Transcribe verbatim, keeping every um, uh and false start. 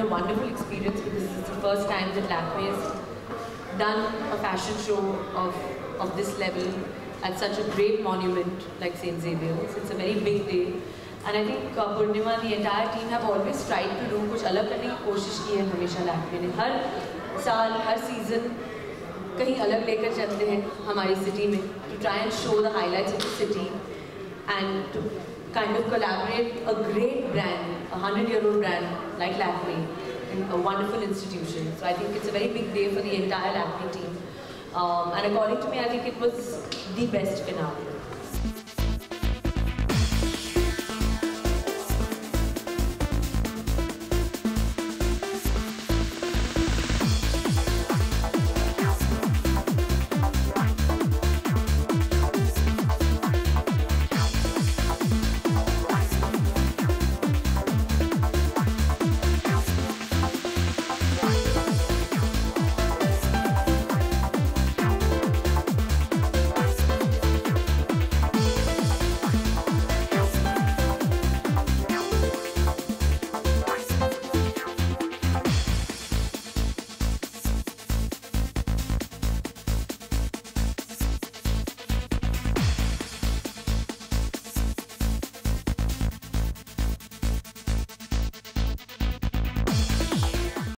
been a wonderful experience because this is the first time that Lakme has done a fashion show of, of this level at such a great monument like Saint Xavier's. It's a very big day. And I think uh, Purnima and the entire team have always tried to do kuch alag karne ki koshish ki hai hamesha Lakme ne. Har saal, har season, kahin alag lekar chalte hain hamari city mein to try and show the highlights of the city and to kind of collaborate a great brand, a hundred-year-old brand like Lakme, in a wonderful institution. So I think it's a very big day for the entire Lakme team. Um, and according to me, I think it was the best finale.